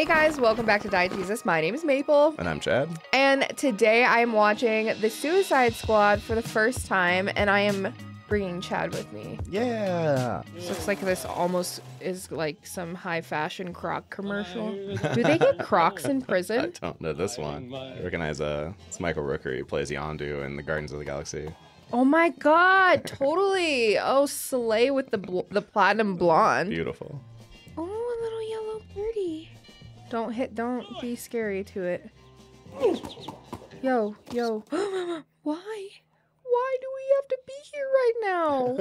Hey guys, welcome back to Diegesis. My name is Maple. And I'm Chad. And today I am watching The Suicide Squad for the first time, and I am bringing Chad with me. Yeah. So looks like this almost is like some high fashion Croc commercial. Do they get Crocs in prison? I don't know this one. I recognize it's Michael Rooker. He plays Yondu in the Guardians of the Galaxy. Oh my God, totally. Oh, slay with the platinum blonde. Beautiful. Oh, a little yellow birdie. Don't be scary to it. Yo, yo. Why? Why do we have to be here right now?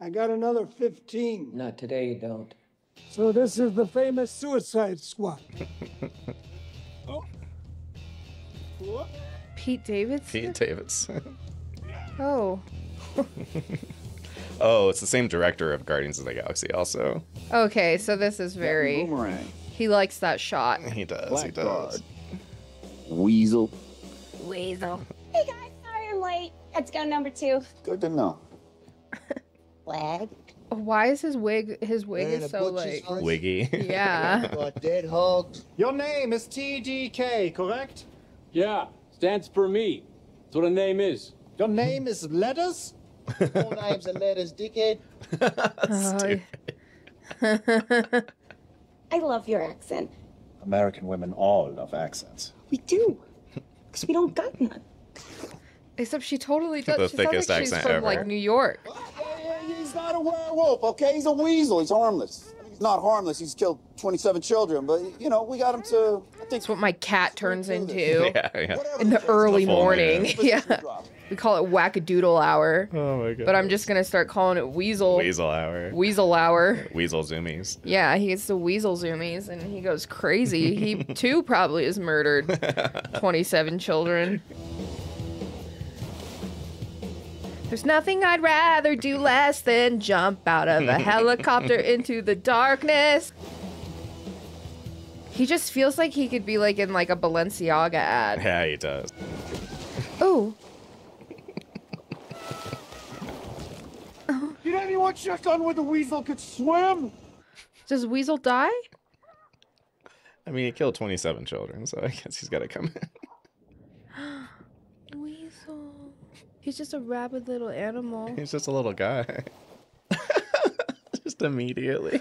I got another 15. Not today, you don't. So this is the famous Suicide Squad. Oh. What? Pete Davidson? Pete Davidson. Oh. Oh, it's the same director of Guardians of the Galaxy also. Okay, so this is very... Boomerang. He likes that shot. He does. Black he does. Weasel. Weasel. Hey guys, sorry I'm late. Let's go number 2. Good to know. Flag. Why is his wig? His wig is so like wiggy. Yeah. Dead hogs. Your name is T.D.K., correct? Yeah. Stands for me. That's what a name is. Your name is letters. All names are letters, dickhead. Stupid. I love your accent. American women all love accents. We do, because we don't got none. Except she totally does. The she thickest like accent she's from, ever. Like New York. He's not a werewolf, okay? He's a weasel. He's harmless. He's not harmless. He's killed 27 children, but you know we got him to. I think that's what my cat turns into in the early morning. Yeah, we call it wackadoodle hour. Oh my God! But I'm just gonna start calling it weasel. Weasel hour. Weasel hour. Weasel zoomies. Yeah, he gets the weasel zoomies, and he goes crazy. He too probably has murdered 27 children. There's nothing I'd rather do less than jump out of a helicopter into the darkness. He just feels like he could be like in like a Balenciaga ad. Yeah, he does. Oh. Did anyone check on whether Weasel could swim? Does Weasel die? I mean, he killed 27 children, so I guess he's got to come in. Weasel. He's just a rabid little animal. He's just a little guy. Just immediately.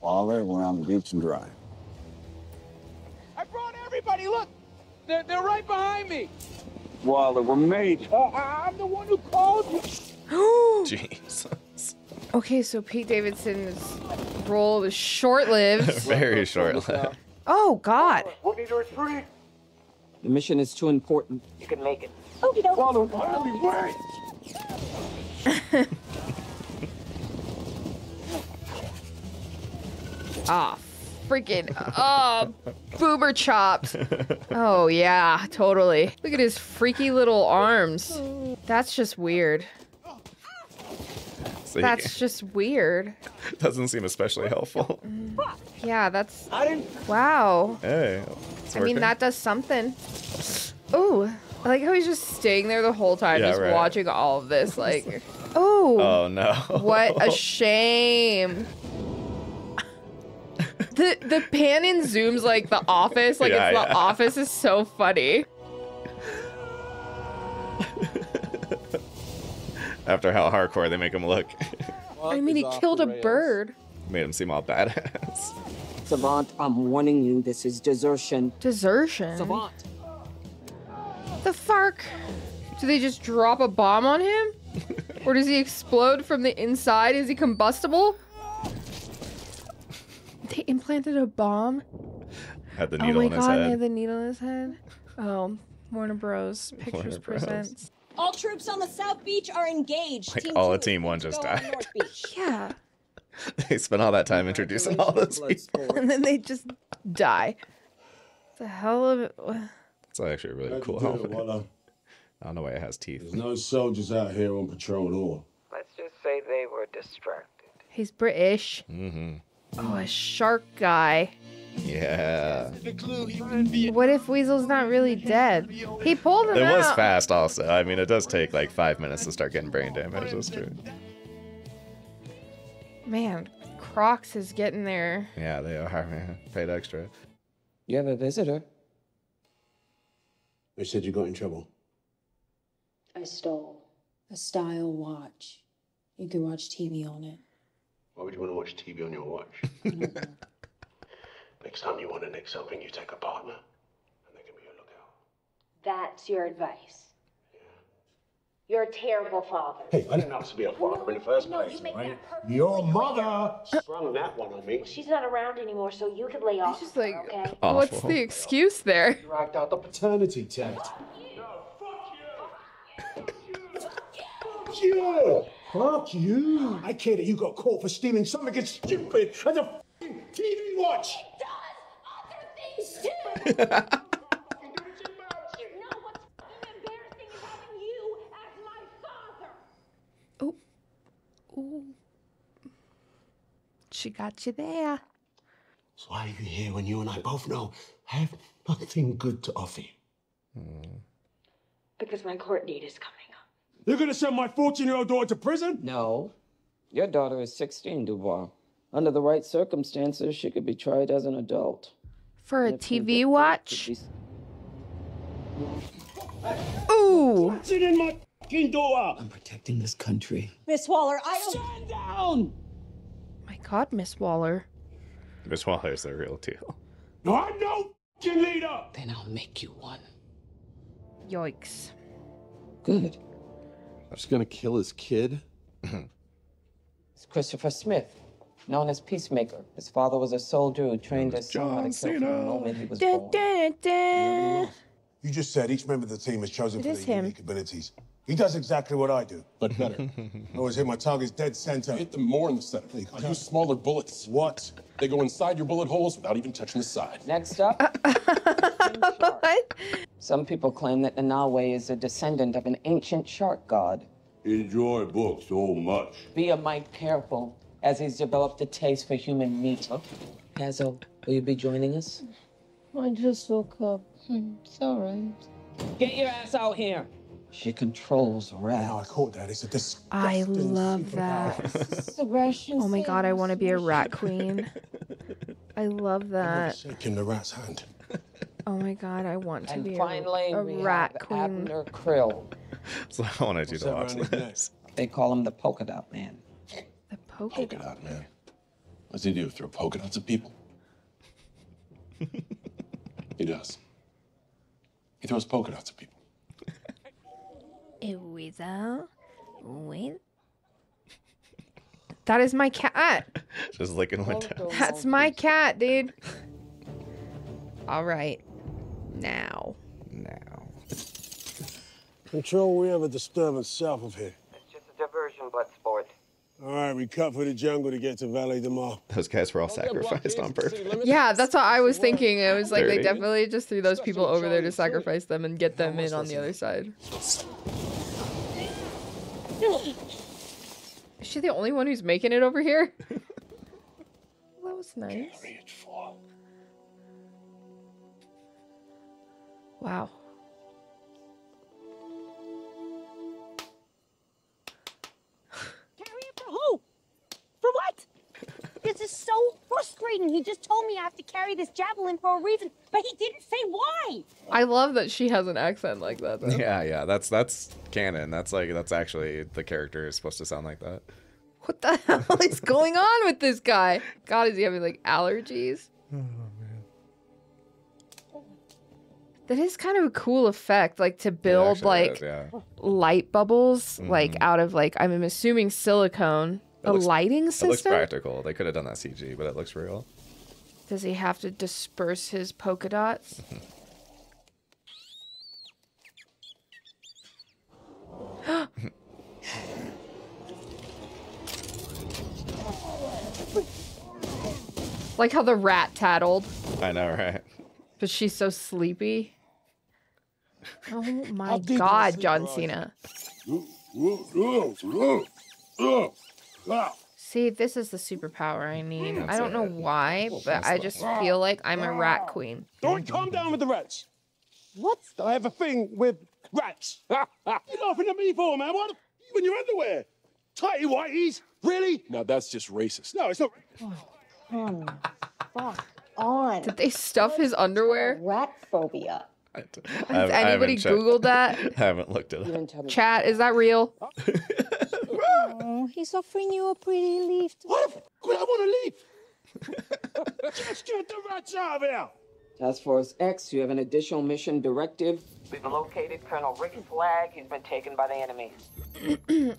Waller, we're on the beach and dry. I brought everybody. Look, they're right behind me. Waller, we're made. I'm the one who called you. Jesus. Okay, so Pete Davidson's role was short-lived. Very short-lived. Oh God. We'll need to retreat. The mission is too important. You can make it. Waller, why are we worried? Ah, freaking boober chops. Oh yeah, totally. Look at his freaky little arms. That's just weird. See? That's just weird. Doesn't seem especially helpful. Yeah, that's. Wow. Hey, I mean, that does something. Ooh. I like how he's just staying there the whole time, yeah, just right. Watching all of this, like, oh. Oh, no. What a shame. The pan in zooms, like, The Office. Like, yeah, The Office is so funny. After how hardcore they make him look. I mean, he killed a bird. Made him seem all badass. Savant, I'm warning you, this is desertion. Desertion? Savant. The fark? Do they just drop a bomb on him? Or does he explode from the inside? Is he combustible? They implanted a bomb? Had the needle in his head. Oh my God, they had the needle in his head. Oh, Warner Bros. Pictures presents. All troops on the South Beach are engaged. Like all of Team 1 just died. Yeah. They spent all that time introducing all those people. And then they just die. The hell of it. It's actually a really cool helmet. I don't know why it has teeth. There's no soldiers out here on patrol at all. Let's just say they were distracted. He's British. Mm-hmm. Oh, a shark guy. Yeah. What if Weasel's not really dead? He pulled him out. It was fast also. I mean, it does take like 5 minutes to start getting brain damage. That's true. Man, Crocs is getting there. Yeah, they are, man. Paid extra. You have a visitor. They said you got in trouble. I stole a style watch. You could watch TV on it. Why would you want to watch TV on your watch? I don't know. Next time you want to nick something, you take a partner, and they can be your lookout. That's your advice. You're a terrible father. Hey, I didn't ask to be a father in the first place, right? Your mother sprung that one on me. Well, she's not around anymore, so you can lay off. She's like, okay? What's the excuse there? Dragged out the paternity test. Fuck you! Fuck you! Fuck you! I care that you got caught for stealing something as stupid as a f***ing TV watch. He does other things too. Ooh. She got you there. So why are you here when you and I both know I have nothing good to offer you? Mm. Because my court date is coming up. You're going to send my 14-year-old daughter to prison? No. Your daughter is 16, Dubois. Under the right circumstances, she could be tried as an adult. For a TV watch? Ooh! It's in my... I'm protecting this country. Miss Waller, I don't... Stand down! My God, Miss Waller. Miss Waller is the real deal. No, I'm no f***ing leader! Then I'll make you one. Yikes. Good. I'm just gonna kill his kid. It's Christopher Smith, known as Peacemaker. His father was a soldier who trained as John Cena from the moment he was born. You just said each member of the team is chosen for their unique abilities. He does exactly what I do, but better. I always hit my targets dead center. I hit them more in the center. I use smaller bullets. What? They go inside your bullet holes without even touching the side. Next up. What? Some people claim that Nanawe is a descendant of an ancient shark god. Enjoy books so much. Be a mite careful as he's developed a taste for human meat. Hazel, will you be joining us? I just woke up. It's all right. Get your ass out here. She controls rats. No, I caught that. It's a disgusting. I love that. Oh my God, I want to be a rat queen. I love that. Shaking the rat's hand. Oh my God, I want to be a rat queen. Abner Krill. So I want to do the watch list. They call him the polka dot man. The polka dot man. What does he do? Throw polka dots at people? He does. He throws polka dots at people. That is my cat. Just licking one down. That's my cat, dude. All right. Now. Control, we have a disturbance south of here. It's just a diversion, but sport. All right, we cut for the jungle to get to Valley de Mar. Those guys were all sacrificed on purpose. Yeah, that's what I was thinking. It was like they definitely just threw those people over there to sacrifice them and get them in on the other side. Is she the only one who's making it over here? Well, that was nice. Wow. For what? This is so frustrating. He just told me I have to carry this javelin for a reason, but he didn't say why. I love that she has an accent like that, though. Yeah, that's canon. That's actually the character is supposed to sound like that. What the hell is going on with this guy? God, is he having like allergies? Oh man. That is kind of a cool effect, like to build light bubbles, like out of like I'm assuming silicone. Lighting system? It looks practical. They could have done that CG, but it looks real. Does he have to disperse his polka dots? Like how the rat tattled. I know, right? But she's so sleepy. Oh my God, John Cena. See, this is the superpower I need. I don't know why, but I just feel like I'm a rat queen. Don't calm down with the rats. What? I have a thing with rats. You're laughing at me for, man. What? Even your underwear. Tighty whiteys. Really? Now that's just racist. No, it's not racist. Oh, fuck on. Did they stuff his underwear? Rat phobia. Has anybody Googled that? I haven't looked at it. Chat, is that real? Oh, he's offering you a pretty leaf. What? Quit! I want a leaf. Just do the right job here. Task Force X, you have an additional mission directive. We've located Colonel Rick Flag. He's been taken by the enemy.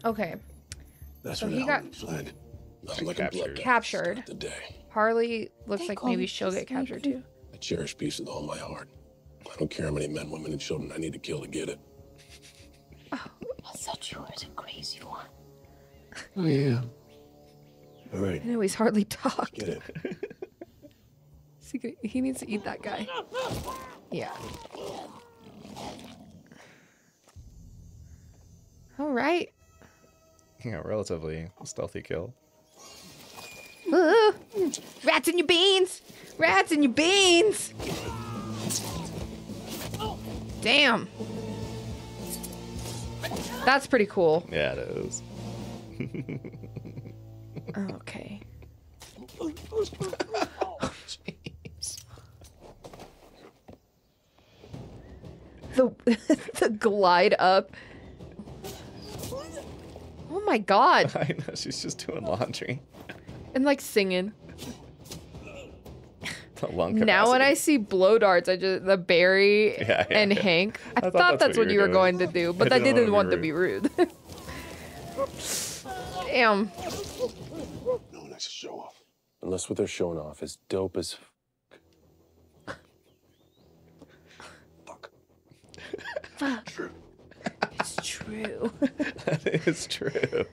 Okay. That's so he got fled. Like captured. The day. Harley looks like maybe she'll get captured too. I cherish peace with all my heart. I don't care how many men, women, and children I need to kill to get it. Oh, I thought you were the crazy one. Oh, yeah. All right. I know he's hardly talked. Get it. He needs to eat that guy. Yeah. All right. Yeah, relatively stealthy kill. Ooh, rats in your beans! Rats in your beans! Damn. That's pretty cool. Yeah, it is. Okay. Oh, jeez. The glide up. Oh my god. I know, she's just doing laundry. And like singing. Now when I see blow darts, I just the Barry and Hank. I thought that's what you were going to do, but I didn't want to be rude. Damn. No one likes to show off. Unless what they're showing off is dope as fuck. Fuck. True. It's true. That is true.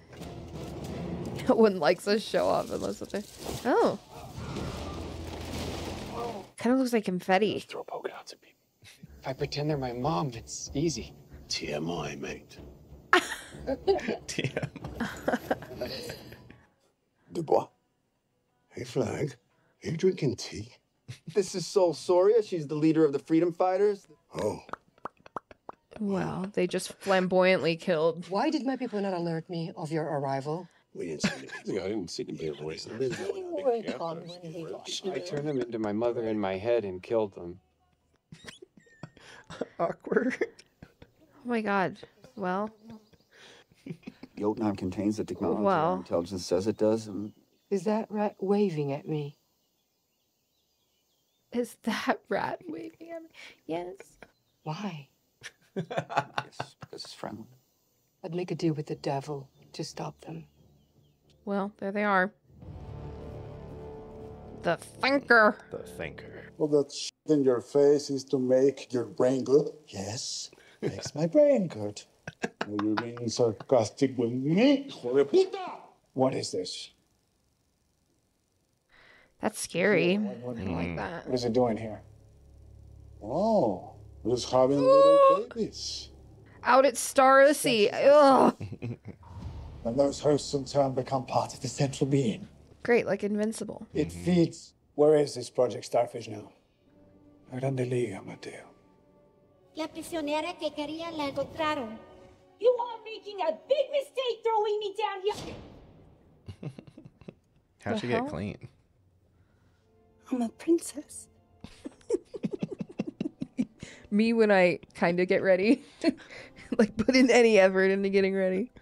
No one likes to show off unless what they're. Oh. Kind of looks like confetti. Just throw poke outs at people. If I pretend they're my mom, it's easy. TMI, mate. TMI. Dubois. Hey, Flag. Are you drinking tea? This is Sol Soria. She's the leader of the Freedom Fighters. Oh. Wow, they just flamboyantly killed. Why did my people not alert me of your arrival? We didn't see anything. I didn't see anybody raise the lid. I turned them into my mother in my head and killed them. Awkward. Oh my god. Well. Jotunheim contains the technology our intelligence says it does. And... Is that rat waving at me? Is that rat waving at me? Yes. Why? Yes, because it's friendly. I'd make a deal with the devil to stop them. Well, there they are. The thinker. The thinker. Well, that shit in your face is to make your brain good. Yes, makes my brain good. Are you being sarcastic with me? What is this? That's scary. I like that. What is it doing here? Oh, it's having little babies. Out at Starosea. Ugh. And those hosts in turn become part of the central being. Great, like Invincible. It feeds. Where is this Project Starfish now? Grande liga, Mateo. La prisionera que quería la encontraron. You are making a big mistake throwing me down here. How'd she get clean? I'm a princess. Me when I kind of get ready. Like, put in any effort into getting ready.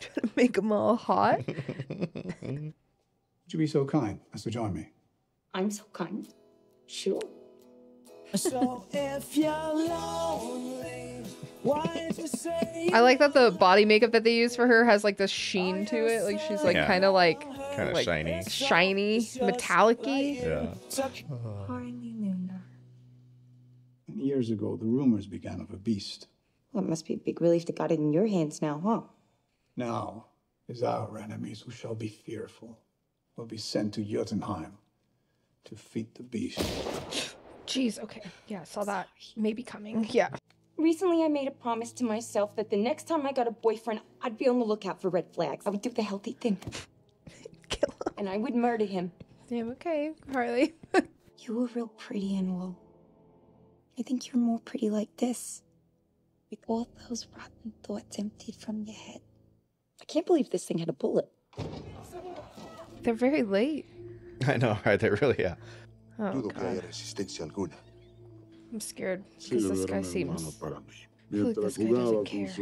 Trying to make them all hot. Would you be so kind as to join me? I'm so kind. Sure. So if you're lonely, why did you say? I like that the body makeup that they use for her has like this sheen to it. Like she's like kind of shiny, metallic-y. Yeah. Harley Luna. Years ago, the rumors began of a beast. Well, it must be a big relief to got it in your hands now, huh? Now is our enemies who shall be fearful will be sent to Jotunheim to feed the beast. Jeez, okay. Yeah, I saw that. Maybe coming. Yeah. Recently, I made a promise to myself that the next time I got a boyfriend, I'd be on the lookout for red flags. I would do the healthy thing. Kill him. And I would murder him. Damn, okay, Harley. You were real pretty, Enwell. I think you're more pretty like this. With all those rotten thoughts emptied from your head. I can't believe this thing had a bullet. They're very late. I know, right? They really are. Oh, God. I'm scared because this guy seems... I feel like this guy doesn't care.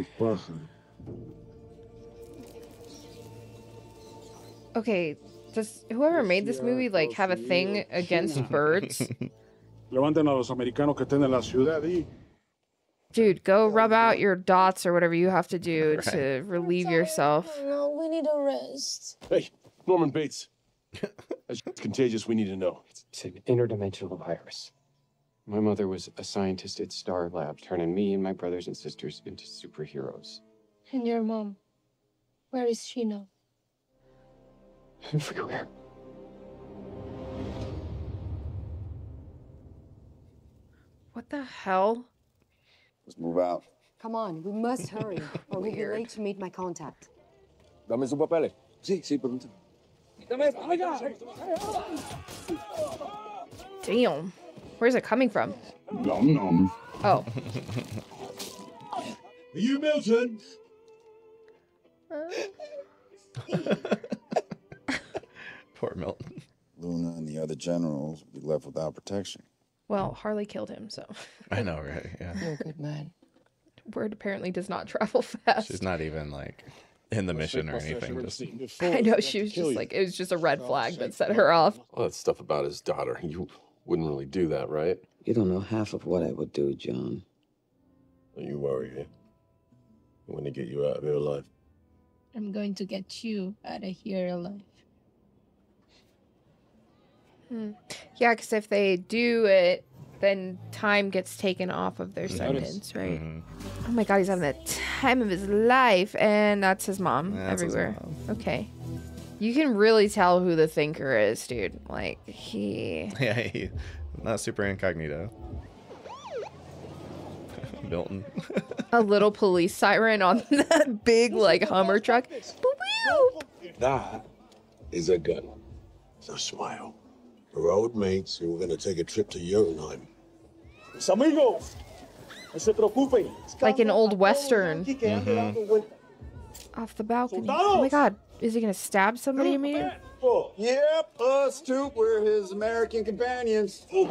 Okay, does whoever made this movie, like, have a thing against birds? Dude, go rub out your dots or whatever you have to do to relieve yourself. No, we need a rest. Hey, Norman Bates. As it's contagious, we need to know. It's an interdimensional virus. My mother was a scientist at Star Labs, turning me and my brothers and sisters into superheroes. And your mom? Where is she now? Everywhere. What the hell? Let's move out. Come on, we must hurry, or we'll be late to meet my contact. Dame su papel. Sí, sí, perdón. Damn. Where's it coming from? Nom nom. Oh. Are you Milton? Poor Milton. Luna and the other generals will be left without protection. Well, Harley killed him, so. I know, right? Yeah. You're a good man. Word apparently does not travel fast. She's not even like in the mission or anything. Just... I know, she was just like, it was just a red flag that set her off. All that stuff about his daughter, you wouldn't really do that, right? You don't know half of what I would do, John. Don't you worry, eh? I'm going to get you out of here alive. I'm going to get you out of here alive. Yeah, because if they do it, then time gets taken off of their sentence, right? Mm-hmm. Oh my God, he's having the time of his life, and that's his mom everywhere. His mom. Okay, you can really tell who the thinker is, dude. Like he. Yeah, he's not super incognito. Milton. A little police siren on that big like Hummer truck. That is a gun. So smile. We're old mates who were going to take a trip to Jotunheim. Like an old Western. Mm-hmm. Off the balcony. Oh my God. Is he going to stab somebody immediately? Yep, us two were his American companions. Hey!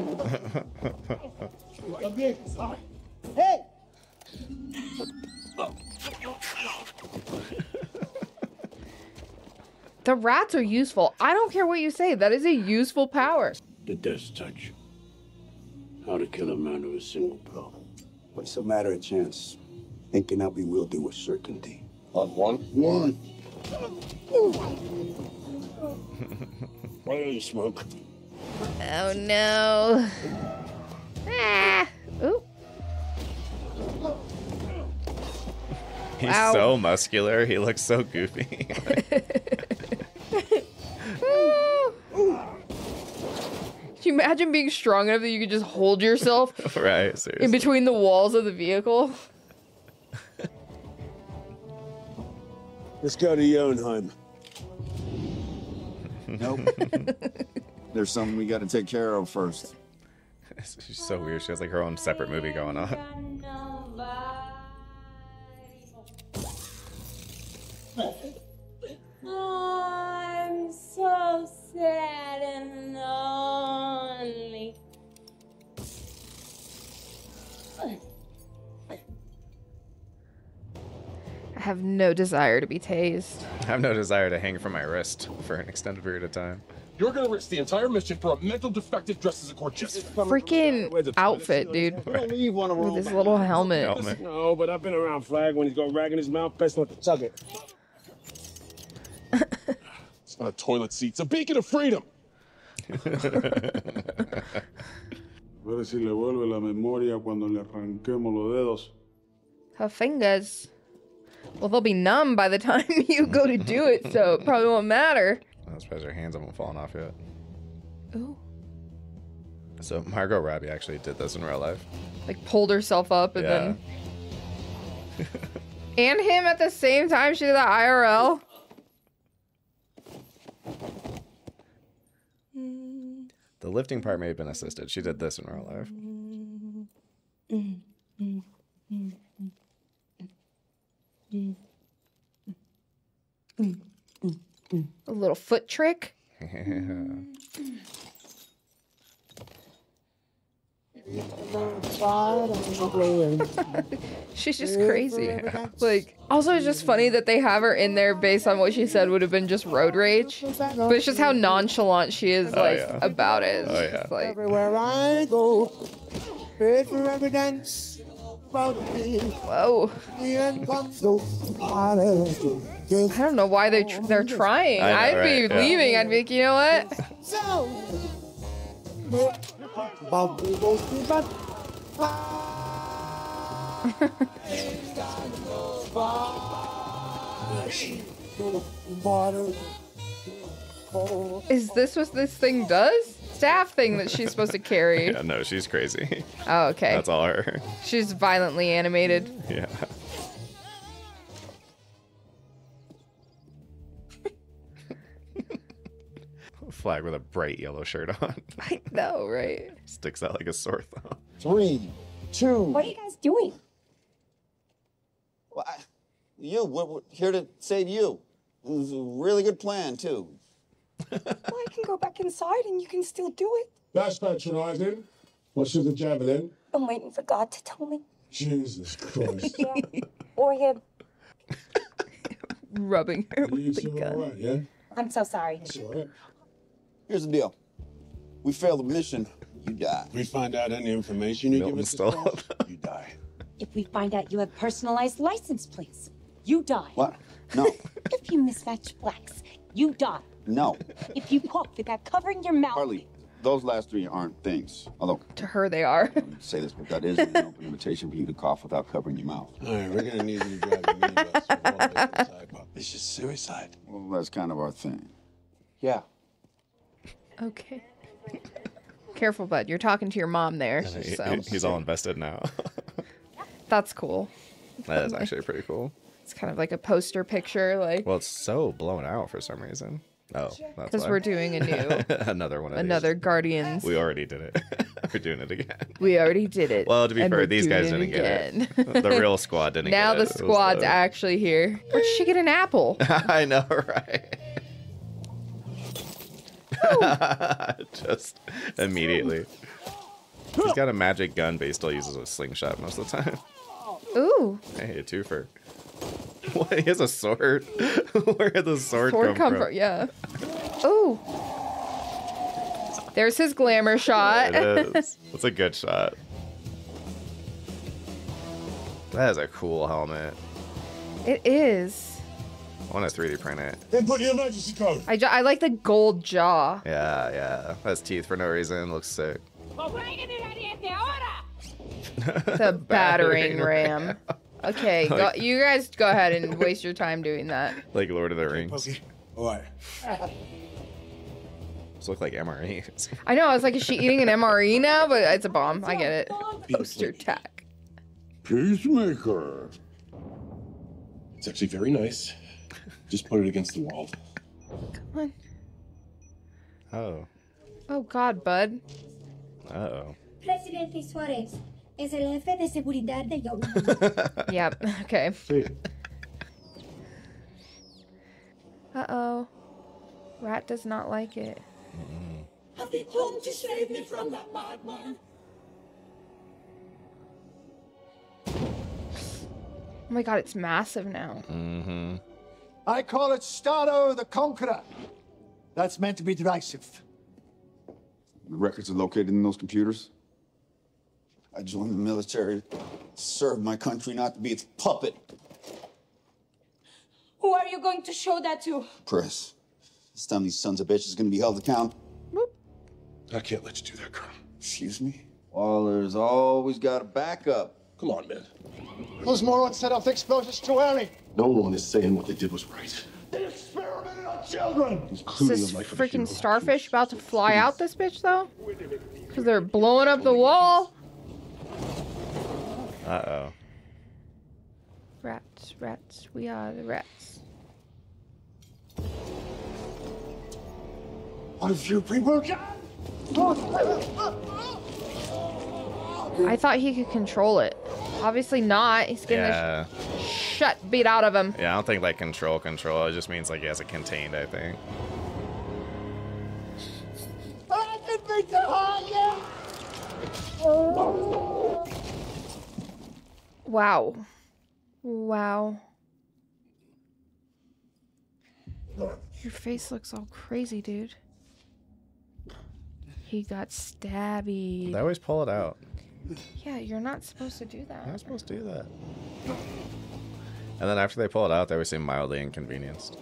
The rats are useful. I don't care what you say. That is a useful power. The death touch. How to kill a man with a single blow. What's a matter of chance? It cannot be wielded with certainty. On one? One. Why don't you smoke? Oh, no. Ah. Ooh. He's so muscular. He looks so goofy. Can you imagine being strong enough that you could just hold yourself right, seriously, in between the walls of the vehicle? Let's go to Jotunheim. Nope. There's something we got to take care of first. She's so weird. She has like her own separate movie going on. I'm so sad and lonely. I have no desire to be tased. I have no desire to hang from my wrist for an extended period of time. You're going to risk the entire mission for a mental defective dressed as a court jester. Freaking outfit, dude. With his little helmet. No, but I've been around Flag when he's got rag in his mouth. Best not to tug it. It's not a toilet seat. It's a beacon of freedom. Her fingers. Well, they'll be numb by the time you go to do it, so it probably won't matter. I suppose her hands haven't fallen off yet. Ooh. So Margot Robbie actually did this in real life. Like pulled herself up and then... and him at the same time she did the IRL. The lifting part may have been assisted. She did this in real life. A little foot trick. She's just crazy. Yeah. Like, also, it's just funny that they have her in there based on what she said would have been just road rage. But it's just how nonchalant she is, like, about it. Oh, yeah. Like, everywhere I go, pray for every dance. Whoa. I don't know why they're trying. Know, I'd right? be leaving. I'd be like, you know what? Is this what this thing does? Staff thing that she's supposed to carry. Yeah, no, she's crazy. Oh, okay. That's all her. She's violently animated. Yeah. Flag with a bright yellow shirt on. I know, right? Sticks out like a sore thumb. 3, 2. What are you guys doing? Well, we're here to save you. It was a really good plan, too. Well, I can go back inside and you can still do it. That's patronizing. What's with the javelin? I'm waiting for God to tell me. Jesus Christ. Yeah. Or him. Rubbing her with the gun. Right, yeah? I'm so sorry. That's all right. Here's the deal. We fail the mission, you die. If we find out any information you give us, you die. If we find out you have personalized license plates, you die. What? No. If you mismatch blacks, you die. No. If you cough without covering your mouth. Harley, those last three aren't things. Although to her they are. Say this, but that is an open invitation for you to cough without covering your mouth. All right, we're gonna need you to drive a minibus. It's just suicide. Well, that's kind of our thing. Yeah. Okay. Careful, bud. You're talking to your mom there. So. He's all invested now. That's cool. That is actually pretty cool. It's kind of like a poster picture. Like, well, it's so blown out for some reason. Oh, that's because we're doing a new another Guardians. We already did it. We're doing it again. We already did it. Well, to be fair, these guys didn't get it. The real squad didn't get it. Now the squad's actually here. Where'd she get an apple? I know, right? Just immediately. He's got a magic gun, but he still uses a slingshot most of the time. Ooh. Hey, a twofer. What? He has a sword? Where did the sword come from? Yeah. Ooh. There's his glamour shot. There it is. That's a good shot. That is a cool helmet. It is. I want to 3D print it. Then put the emergency code. I like the gold jaw. Yeah, yeah. That's teeth for no reason. Looks sick. The battering ram. Okay, like, you guys go ahead and waste your time doing that. Like Lord of the Rings. Okay. All right. Those look like MREs. I know. I was like, is she eating an MRE now? But it's a bomb. I get it. Poster tack. Peacemaker. It's actually very nice. Just put it against the wall. Come on. Oh. Oh, God, bud. Uh-oh. Presidente Suarez is el jefe de Seguridad de Yoruba. Yep, okay. Uh-oh. Rat does not like it. Have they come to save me from that madman? Oh, my God, it's massive now. Mm-hmm. I call it Starro the Conqueror. That's meant to be derisive. The records are located in those computers. I joined the military to serve my country, not to be its puppet. Who are you going to show that to? Press. This time these sons of bitches are going to be held accountable. I can't let you do that, Colonel. Excuse me? Waller's always got a backup. Come on, man. Those morons set off explosives too early. No one is saying what they did was right. They experimented on children! Is this freaking starfish about to fly out this bitch, though? Because they're blowing up the wall. Uh-oh. Rats, rats, we are the rats. What if you pre-work? I thought he could control it. Obviously not. He's getting the shit beat out of him. Yeah, I don't think like control. It just means like he has it contained, I think. Wow. Wow. Your face looks all crazy, dude. He got stabby. They always pull it out. Yeah, you're not supposed to do that. You're not supposed to do that. And then after they pull it out, they always seem mildly inconvenienced.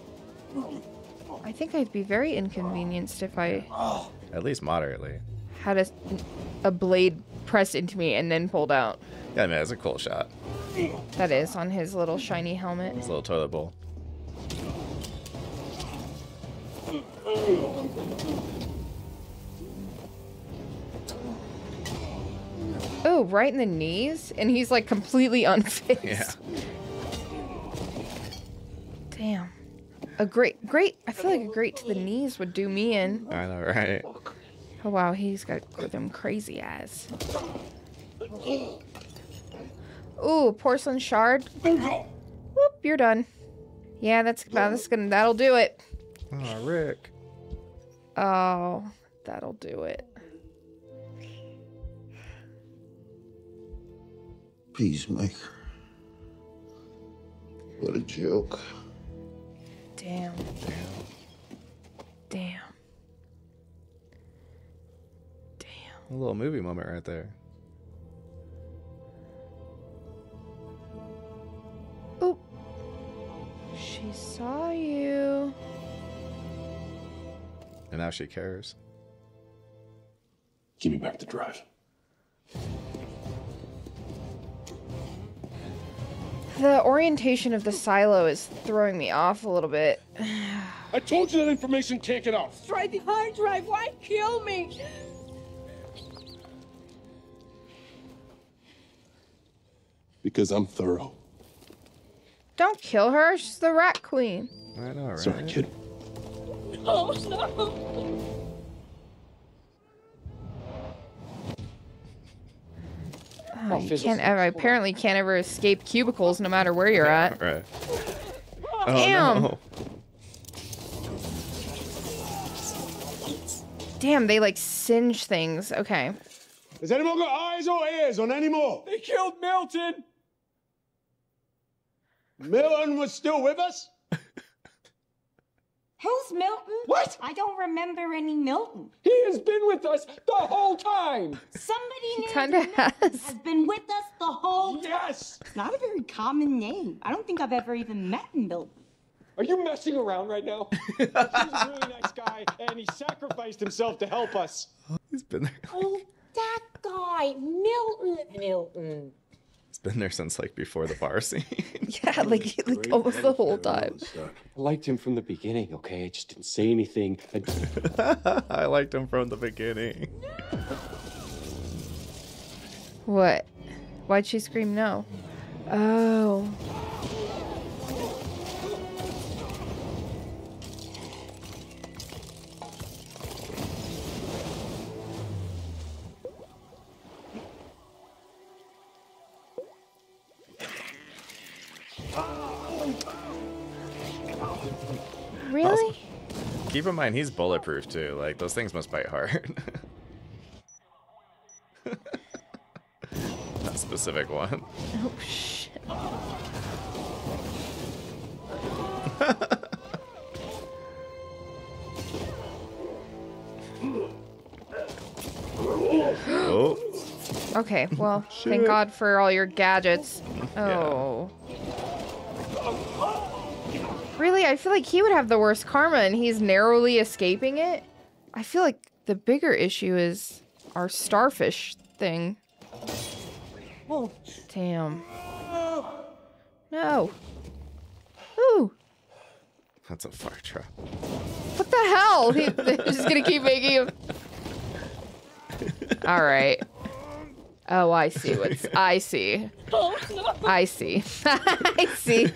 I think I'd be very inconvenienced if I... At least moderately. Had a blade pressed into me and then pulled out. Yeah, I mean, that's a cool shot. That is, on his little shiny helmet. His little toilet bowl. Oh, right in the knees? And he's like completely unfazed. Yeah. Damn. A great, I feel like a great to the knees would do me in. I know, right? Oh, wow, he's got them crazy eyes. Ooh, porcelain shard. Whoop, you're done. Yeah, that'll do it. Oh, Rick. Oh, that'll do it. Peacemaker. What a joke. Damn. Damn. A little movie moment right there. Oh, she saw you. And now she cares. Give me back the drive. The orientation of the silo is throwing me off a little bit. I told you that information can't get out. Try the hard drive. Why kill me? Because I'm thorough. Don't kill her. She's the rat queen. I know, right? Sorry, kid. Oh, no. Oh, you can't ever, apparently can't ever escape cubicles no matter where you're at. Right. Oh, damn. No. Damn, they like singe things. Okay. Has anyone got eyes or ears on any more? They killed Milton. Milton was still with us? Who's Milton? What? I don't remember any Milton. He has been with us the whole time. Somebody named Milton has been with us the whole time. Yes. Not a very common name. I don't think I've ever even met Milton. Are you messing around right now? He's a really nice guy, and he sacrificed himself to help us. He's been there. Oh, that guy, Milton. It's been there since like before the bar scene. Yeah, like almost the whole time. I liked him from the beginning, okay? I just didn't say anything. I liked him from the beginning. No! What? Why'd she scream no? Oh. Really? Also, keep in mind, he's bulletproof too. Like, those things must bite hard. That specific one. Oh, shit. Oh. Okay, well, shit. Thank God for all your gadgets. Oh. Yeah. Really, I feel like he would have the worst karma and he's narrowly escaping it. I feel like the bigger issue is our starfish thing. Oh. Damn. No. Ooh. That's a fire trap. What the hell? They're just gonna keep making him. All right. Oh, I see. I see. Oh, no. I see. I see.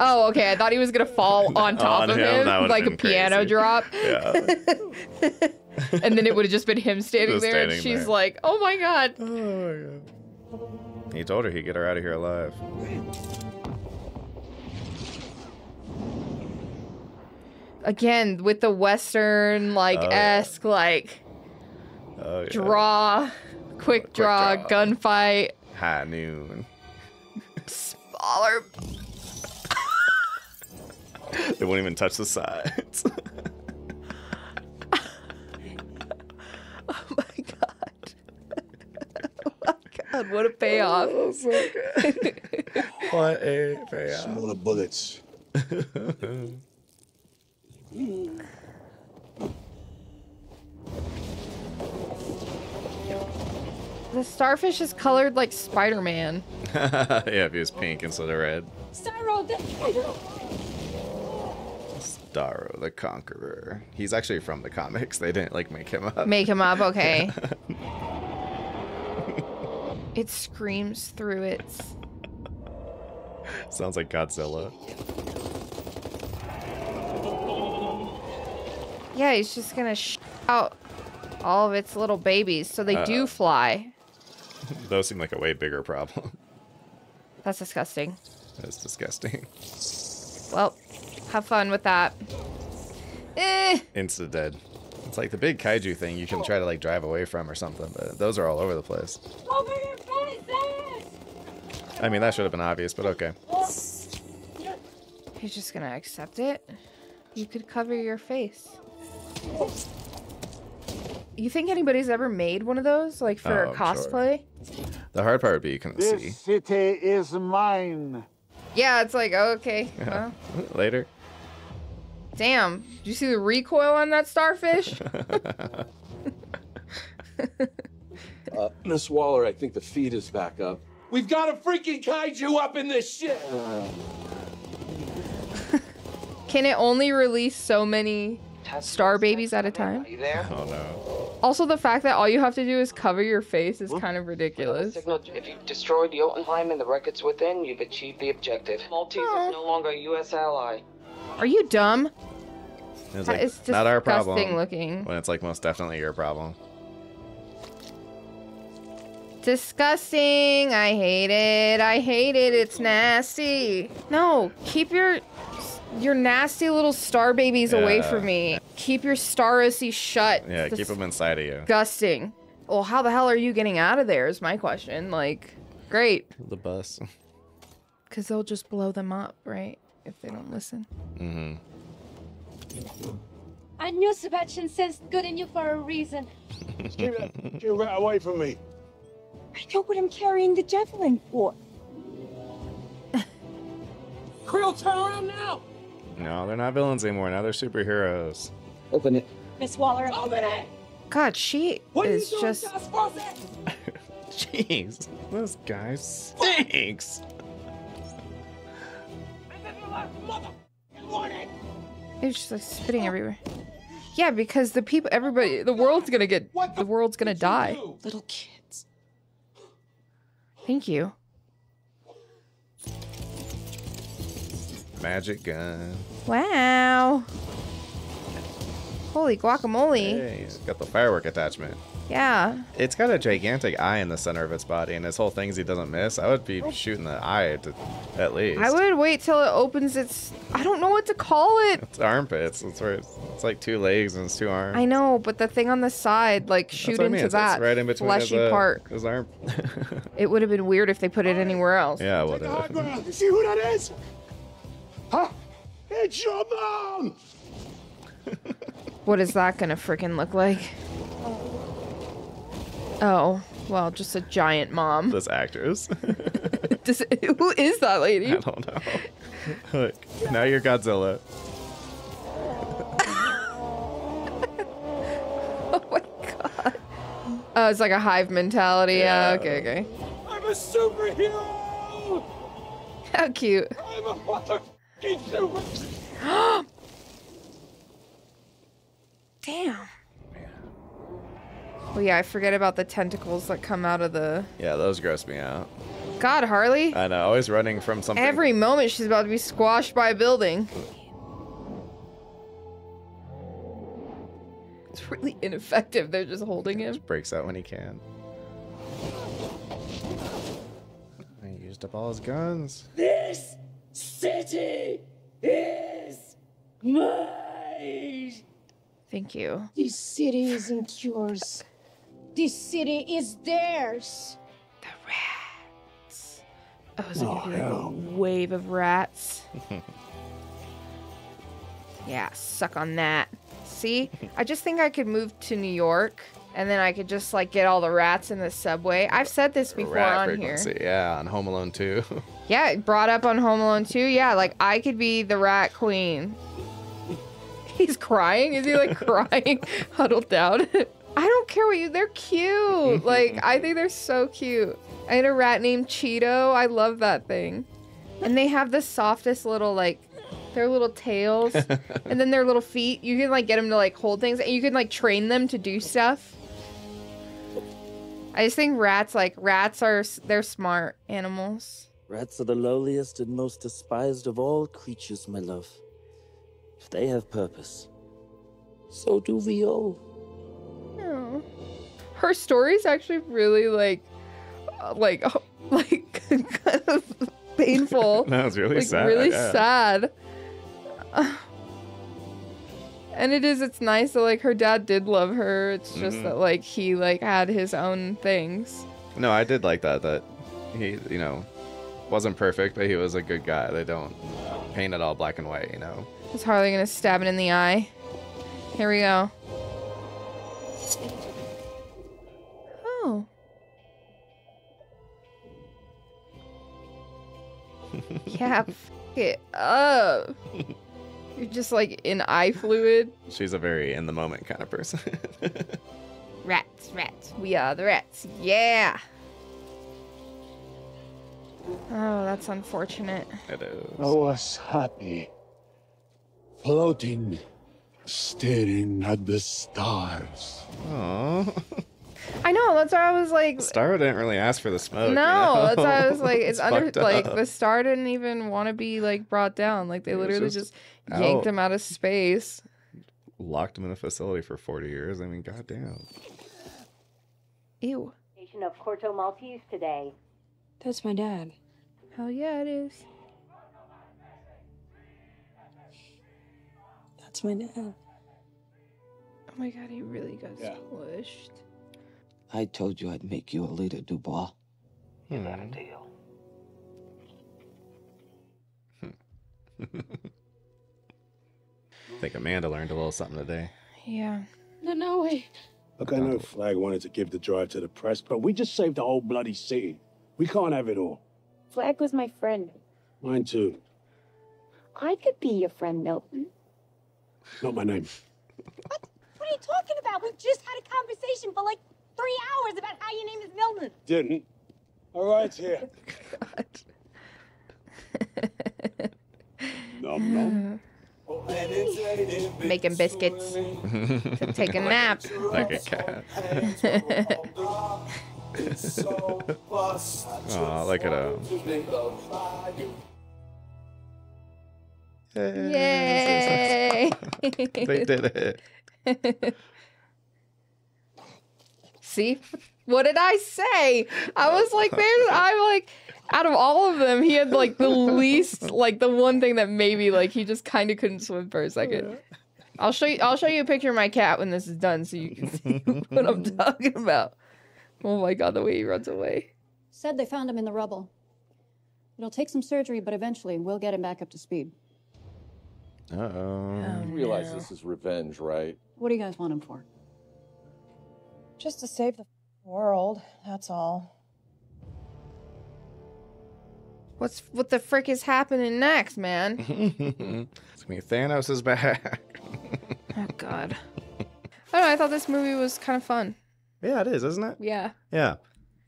Oh, okay. I thought he was gonna fall on top of him like a piano drop. Yeah. And then it would have just been him standing there, and she's like, "Oh my god." Oh my god. He told her he'd get her out of here alive. again with the Western like esque like draw, quick draw, gunfight. High noon. Smaller. They won't even touch the sides. Oh my god. Oh my god, what a payoff. Oh, so good. What a payoff. Smaller bullets. The starfish is colored like Spider-Man. Yeah, if he was pink instead of red. Starro the Conqueror. Starro the Conqueror. He's actually from the comics. They didn't like make him up. Make him up, okay. It screams through its. Sounds like Godzilla. Yeah, he's just gonna sh out all of its little babies, so they do fly. Those seem like a way bigger problem. That's disgusting. That's disgusting. Well, have fun with that. Eh. Insta dead. It's like the big kaiju thing you can try to like drive away from or something, but those are all over the place. Over your faces! I mean, that should have been obvious, but okay. He's just gonna accept it. You could cover your face. You think anybody's ever made one of those, like for cosplay? Sure. The hard part would be you can see. This city is mine. Yeah, it's like okay. Yeah. Well. Later. Damn! Did you see the recoil on that starfish? Miss Waller, I think the feed is back up. We've got a freaking kaiju up in this shit. Can it only release so many star babies at a time? Oh no. Also, the fact that all you have to do is cover your face is kind of ridiculous. If you've destroyed Jotunheim and the records within, you've achieved the objective. Maltese is no longer a U.S. ally. Are you dumb? It's like, not our problem. Looking. When it's like most definitely your problem. Disgusting. I hate it. I hate it. It's nasty. No, keep your nasty little star babies away from me. Keep your starosy shut. Yeah, keep them inside of you. Disgusting. Well, how the hell are you getting out of there is my question. Like, great. The bus. Because they'll just blow them up, right? If they don't listen. Mm-hmm. I knew Sebastian sensed good in you for a reason. Get right away from me. I know what I'm carrying the javelin for. Krill, turn around now! No, they're not villains anymore. Now they're superheroes. Open it. Miss Waller, open it! God, she is just... Jeez, this guy stinks! It's just like spitting everywhere. Yeah, because the people, everybody, the world's gonna get... The world's gonna die. Little kids. Thank you. Magic gun. Wow. Holy guacamole. Hey, it's got the firework attachment. Yeah. It's got a gigantic eye in the center of its body, and his whole thing is he doesn't miss. I would be shooting the eye at least. I would wait till it opens its... I don't know what to call it. Its armpits. It's where it's like two legs and it's two arms. I know, but the thing on the side, like, shoot into that right in between fleshy part. His arm. It would have been weird if they put it anywhere else. Yeah, it would have. See who that is? Huh? It's your mom! What is that gonna freaking look like? Oh, well, just a giant mom. This actress. Who is that lady? I don't know. Look, now you're Godzilla. Oh my god. Oh, it's like a hive mentality. Yeah. Okay, okay. I'm a superhero! How cute. I'm a mother. Damn. Oh yeah, I forget about the tentacles that come out of the... Yeah, those gross me out. God, Harley. I know, always running from something. Every moment she's about to be squashed by a building. It's really ineffective. They're just holding him. Just breaks out when he can. I used up all his guns. This city is mine! Thank you. This city isn't yours. This city is theirs. The rats. Oh, it's like a wave of rats. Yeah, suck on that. See? I just think I could move to New York, and then I could just, like, get all the rats in the subway. I've said this before on here. Yeah, on Home Alone 2. Yeah, brought up on Home Alone 2. Yeah, like, I could be the rat queen. He's crying? Is he, like, crying? Huddled down? I don't care what you... They're cute. Like, I think they're so cute. I had a rat named Cheeto. I love that thing. And they have the softest little, like... Their little tails, and then their little feet. You can, like, get them to, like, hold things, and you can, like, train them to do stuff. I just think rats, like, rats are, they're smart animals. Rats are the lowliest and most despised of all creatures, my love. If they have purpose, so do we all. Oh. Her story's actually really, like, kind of... painful. That was really sad. Really sad. And it is, it's nice that, like, her dad did love her. It's just that, like, he, like, had his own things. No, I did like that, that he, you know, wasn't perfect, but he was a good guy. They don't paint it all black and white, you know. Is Harley gonna stab it in the eye? Here we go. Oh. Yeah, f*** it up. You're just, like, in eye fluid. She's a very in-the-moment kind of person. Rats, rats. We are the rats. Yeah. Oh, that's unfortunate. It is. I was happy. Floating. Staring at the stars. Aww. I know, that's why I was like... Starro didn't really ask for the smoke. No, you know? That's why I was like, it's under... Like, the star didn't even want to be, like, brought down. Like, they literally just yanked him out of space. Locked him in a facility for 40 years. I mean, goddamn. Ew. ...of Corto Maltese today. That's my dad. Hell yeah, it is. That's my dad. Oh my god, he really got squished. I told you I'd make you a leader, Dubois. You got a deal. I think Amanda learned a little something today. Yeah. No way. Look, I know Flag wanted to give the drive to the press, but we just saved the whole bloody city. We can't have it all. Flag was my friend. Mine too. I could be your friend, Milton. Not my name. What are you talking about? We just had a conversation for like 3 hours about how your name is Milton. Didn't. All right, here. God. Nom, nom. Making biscuits. To take a nap. Like a cat. Aw, look at him. Yay! They did it. See? What did I say? I was like, there's, I'm like, out of all of them, he had like the least, like the one thing that maybe like he just kind of couldn't swim for a second. I'll show you a picture of my cat when this is done so you can see what I'm talking about. Oh my god, the way he runs away. Said they found him in the rubble. It'll take some surgery, but eventually we'll get him back up to speed. Uh-oh. You realize this is revenge, right? What do you guys want him for? Just to save the world, that's all. What the frick is happening next, man? It's gonna be Thanos is back. Oh god. I don't know, I thought this movie was kind of fun. Yeah, it is, isn't it? Yeah. Yeah.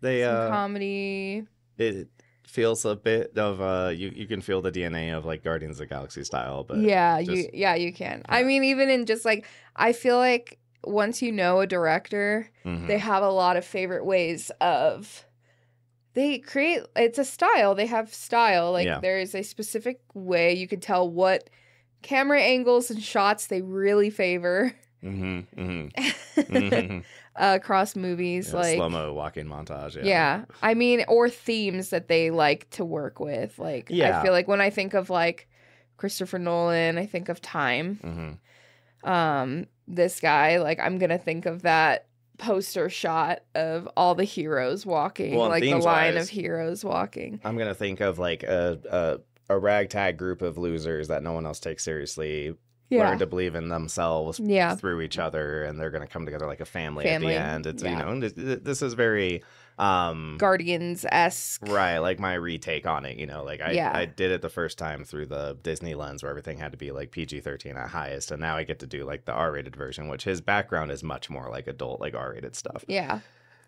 They some comedy. It feels a bit of you can feel the DNA of like Guardians of the Galaxy style, but yeah, just, you can. Yeah. I mean, even in just like I feel like once you know a director, they have a lot of favorite ways of it's a style. They have style. Like there is a specific way you can tell what camera angles and shots they really favor across movies, like slow-mo walking montage. Yeah. I mean, or themes that they like to work with. Like I feel like when I think of like Christopher Nolan, I think of time. this guy. Like, I'm going to think of that poster shot of all the heroes walking, like the line of heroes walking. I'm going to think of like a ragtag group of losers that no one else takes seriously. Yeah. Learn to believe in themselves through each other, and they're going to come together like a family at the end. It's you know, this is very Guardians-esque, right? Like my retake on it, you know, like I did it the first time through the Disney lens where everything had to be like PG-13 at highest, and now I get to do like the R-rated version, which his background is much more like adult, like R-rated stuff. Yeah.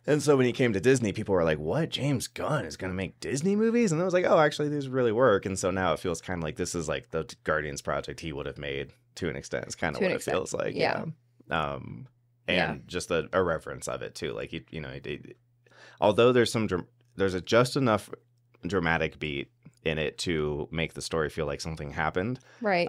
And so when he came to Disney, people were like, what? James Gunn is going to make Disney movies? And I was like, oh, actually, these really work. And so now it feels kind of like this is like the Guardians project he would have made to an extent. It's kind of what it feels like. Yeah. Just the irreverence of it, too. Like, you know, although there's just enough dramatic beat in it to make the story feel like something happened. Right.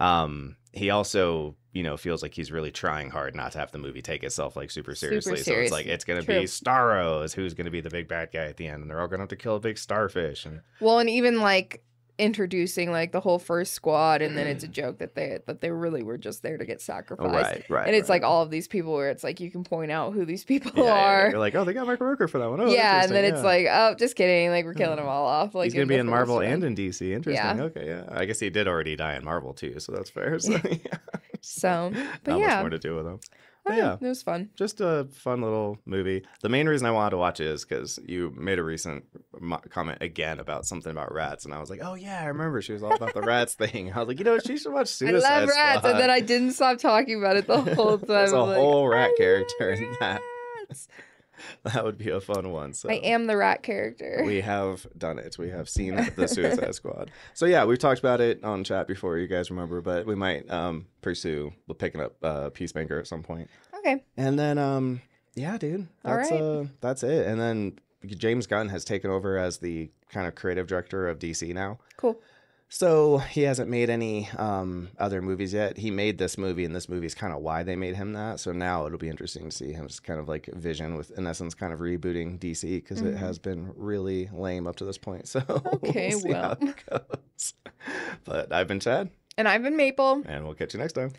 He also, you know, feels like he's really trying hard not to have the movie take itself like super seriously. So it's like it's going to be Starro is who's going to be the big bad guy at the end, and they're all going to have to kill a big starfish. And well, and even like introducing like the whole first squad, and then it's a joke that they really were just there to get sacrificed. Right. And it's like all of these people where it's like you can point out who these people are. You're like, oh, they got Michael Rooker for that one. Oh, yeah, and then it's like, oh, just kidding, like we're killing them all off. Like he's going to be in Marvel and in DC. Interesting. Yeah. Okay, yeah. I guess he did already die in Marvel too, so that's fair. So yeah. So, but not much more to do with them. Yeah, it was fun. Just a fun little movie. The main reason I wanted to watch it is because you made a recent comment again about something about rats, and I was like, oh yeah, I remember she was all about the rats thing. I was like, you know, she should watch Suicide Squad. I love rats, and then I didn't stop talking about it the whole time. There's a whole rat character in that. That would be a fun one. So I am the rat character. We have done it. We have seen the Suicide Squad. So yeah, we've talked about it on chat before, you guys remember, but we might pursue picking up Peacemaker at some point. Okay. And then yeah, dude. That's that's it. And then James Gunn has taken over as the kind of creative director of DC now. Cool. So he hasn't made any other movies yet. He made this movie, and this movie is kind of why they made him that. So now it'll be interesting to see him just kind of like vision with, in essence, kind of rebooting DC because it has been really lame up to this point. So okay, we'll see how it goes. But I've been Chad. And I've been Maple. And we'll catch you next time.